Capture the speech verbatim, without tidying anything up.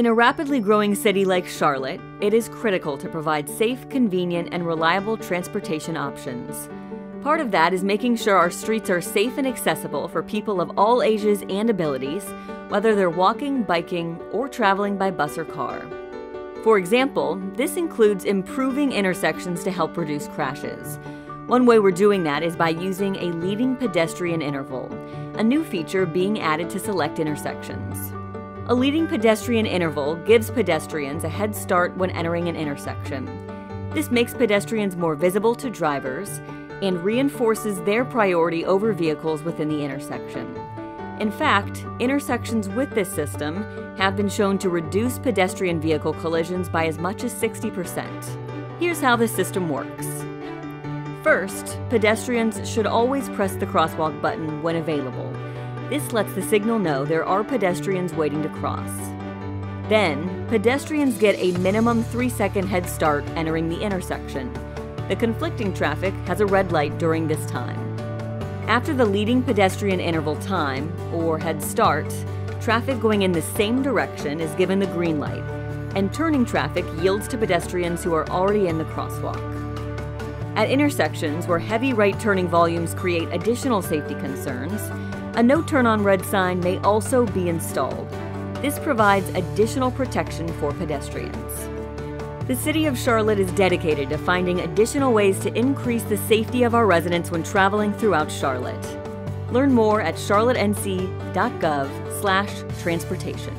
In a rapidly growing city like Charlotte, it is critical to provide safe, convenient, and reliable transportation options. Part of that is making sure our streets are safe and accessible for people of all ages and abilities, whether they're walking, biking, or traveling by bus or car. For example, this includes improving intersections to help reduce crashes. One way we're doing that is by using a leading pedestrian interval, a new feature being added to select intersections. A leading pedestrian interval gives pedestrians a head start when entering an intersection. This makes pedestrians more visible to drivers and reinforces their priority over vehicles within the intersection. In fact, intersections with this system have been shown to reduce pedestrian-vehicle collisions by as much as sixty percent. Here's how this system works. First, pedestrians should always press the crosswalk button when available. This lets the signal know there are pedestrians waiting to cross. Then, pedestrians get a minimum three second head start entering the intersection. The conflicting traffic has a red light during this time. After the leading pedestrian interval time, or head start, traffic going in the same direction is given the green light, and turning traffic yields to pedestrians who are already in the crosswalk. At intersections where heavy right-turning volumes create additional safety concerns, a no-turn-on red sign may also be installed. This provides additional protection for pedestrians. The City of Charlotte is dedicated to finding additional ways to increase the safety of our residents when traveling throughout Charlotte. Learn more at charlotte n c dot gov slash transportation.